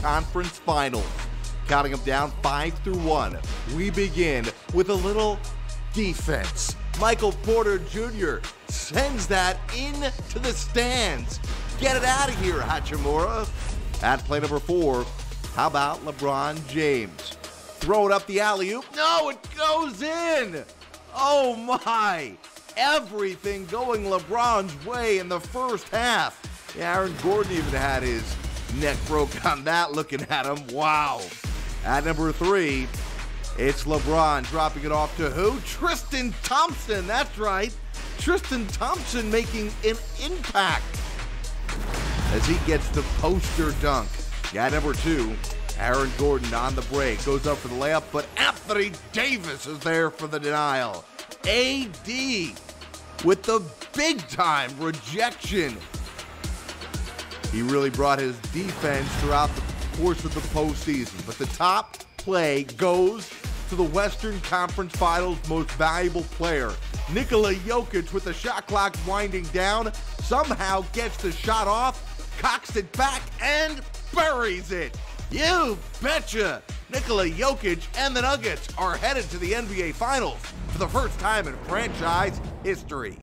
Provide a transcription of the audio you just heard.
Conference Finals. Counting them down 5 through 1. We begin with a little defense. Michael Porter Jr. sends that into the stands. Get it out of here, Hachimura. At play number 4, how about LeBron James? Throw it up the alley-oop. No, it goes in. Oh my. Everything going LeBron's way in the first half. Yeah, Aaron Gordon even had his neck broke on that looking at him. Wow. At number 3, it's LeBron dropping it off to who? Tristan Thompson. That's right. Tristan Thompson making an impact as he gets the poster dunk. Yeah, number 2, Aaron Gordon on the break. Goes up for the layup, but Anthony Davis is there for the denial. AD with the big-time rejection. He really brought his defense throughout the course of the postseason. But the top play goes to the Western Conference Finals most valuable player. Nikola Jokic, with the shot clock winding down, somehow gets the shot off, cocks it back, and buries it. You betcha! Nikola Jokic and the Nuggets are headed to the NBA Finals for the first time in franchise history.